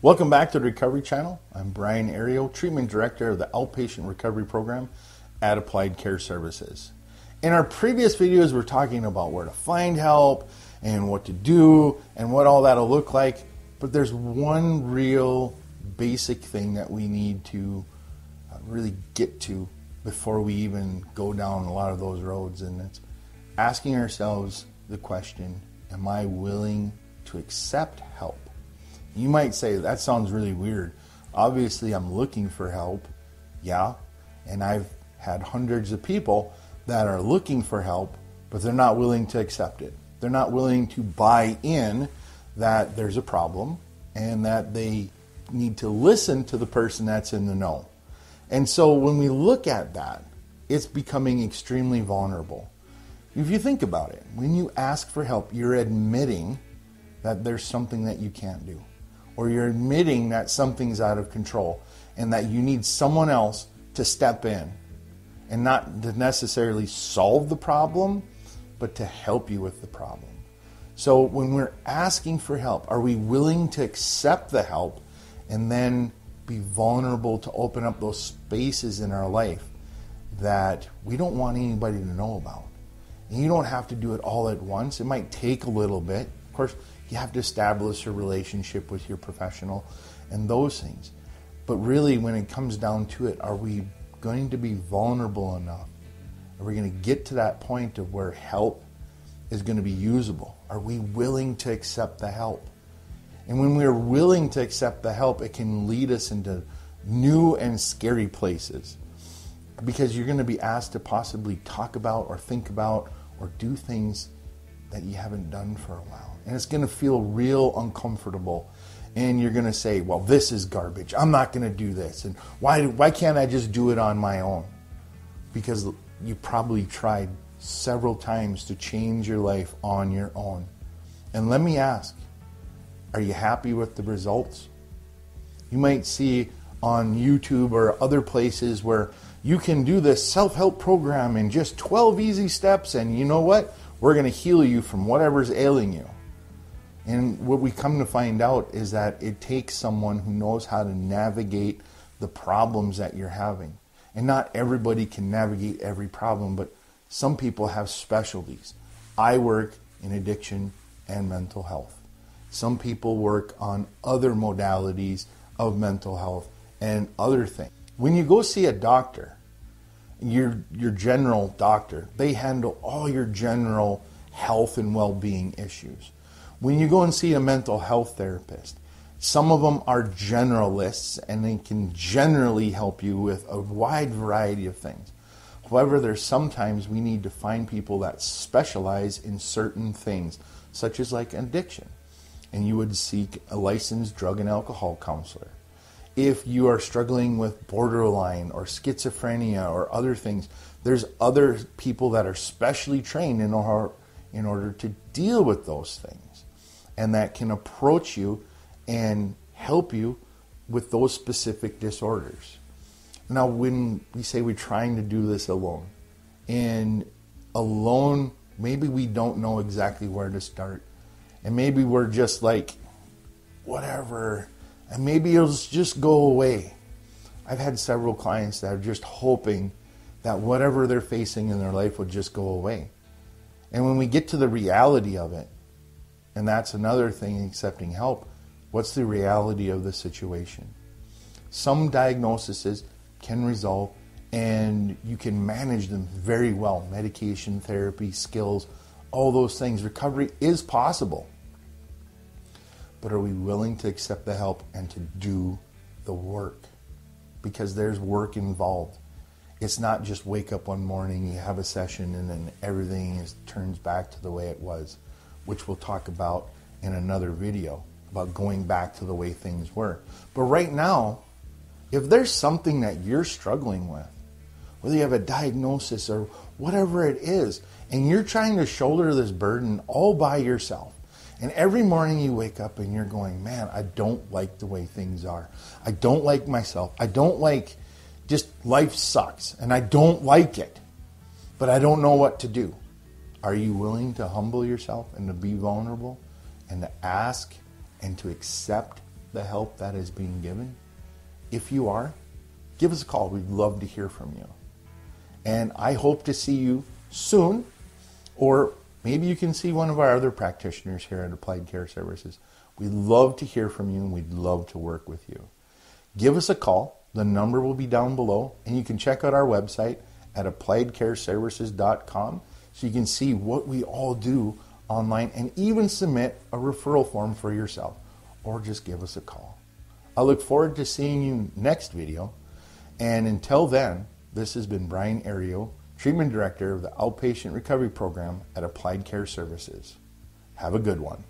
Welcome back to the Recovery Channel. I'm Brian Ariel, Treatment Director of the Outpatient Recovery Program at Applied Care Services. In our previous videos, we're talking about where to find help and what to do and what all that'll look like. But there's one real basic thing that we need to really get to before we even go down a lot of those roads, and that's asking ourselves the question, am I willing to accept help? You might say, that sounds really weird. Obviously, I'm looking for help. Yeah, and I've had hundreds of people that are looking for help, but they're not willing to accept it. They're not willing to buy in that there's a problem and that they need to listen to the person that's in the know. And so when we look at that, it's becoming extremely vulnerable. If you think about it, when you ask for help, you're admitting that there's something that you can't do, or you're admitting that something's out of control and that you need someone else to step in, and not to necessarily solve the problem, but to help you with the problem. So when we're asking for help, are we willing to accept the help and then be vulnerable to open up those spaces in our life that we don't want anybody to know about? And you don't have to do it all at once. It might take a little bit. Of course, you have to establish a relationship with your professional and those things. But really, when it comes down to it, are we going to be vulnerable enough? Are we going to get to that point of where help is going to be usable? Are we willing to accept the help? And when we're willing to accept the help, it can lead us into new and scary places, because you're going to be asked to possibly talk about or think about or do things that you haven't done for a while. And it's going to feel real uncomfortable. And you're going to say, well, this is garbage. I'm not going to do this. And why can't I just do it on my own? Because you probably tried several times to change your life on your own. And let me ask, are you happy with the results? You might see on YouTube or other places where you can do this self-help program in just 12 easy steps, and you know what? We're going to heal you from whatever's ailing you. And what we come to find out is that it takes someone who knows how to navigate the problems that you're having. And not everybody can navigate every problem, but some people have specialties. I work in addiction and mental health. Some people work on other modalities of mental health and other things. When you go see a doctor, your general doctor, they handle all your general health and well-being issues. When you go and see a mental health therapist, some of them are generalists and they can generally help you with a wide variety of things. However, there's sometimes we need to find people that specialize in certain things, such as like addiction. And you would seek a licensed drug and alcohol counselor. If you are struggling with borderline or schizophrenia or other things, there's other people that are specially trained in order to deal with those things, and that can approach you and help you with those specific disorders. Now, when we say we're trying to do this alone, and alone, maybe we don't know exactly where to start. And maybe we're just like, whatever, and maybe it'll just go away. I've had several clients that are just hoping that whatever they're facing in their life would just go away. And when we get to the reality of it, and that's another thing, accepting help, what's the reality of the situation? Some diagnoses can resolve and you can manage them very well. Medication, therapy, skills, all those things. Recovery is possible. But are we willing to accept the help and to do the work? Because there's work involved. It's not just wake up one morning, you have a session, and then everything turns back to the way it was, which we'll talk about in another video about going back to the way things were. But right now, if there's something that you're struggling with, whether you have a diagnosis or whatever it is, and you're trying to shoulder this burden all by yourself, and every morning you wake up and you're going, man, I don't like the way things are. I don't like myself. I don't like, just life sucks and I don't like it, but I don't know what to do. Are you willing to humble yourself and to be vulnerable and to ask and to accept the help that is being given? If you are, give us a call. We'd love to hear from you. And I hope to see you soon, or maybe you can see one of our other practitioners here at Applied Care Services. We'd love to hear from you, and we'd love to work with you. Give us a call. The number will be down below, and you can check out our website at appliedcareservices.com so you can see what we all do online and even submit a referral form for yourself, or just give us a call. I look forward to seeing you next video, and until then, this has been Brian Ariel, Treatment Director of the Outpatient Recovery Program at Applied Care Services. Have a good one.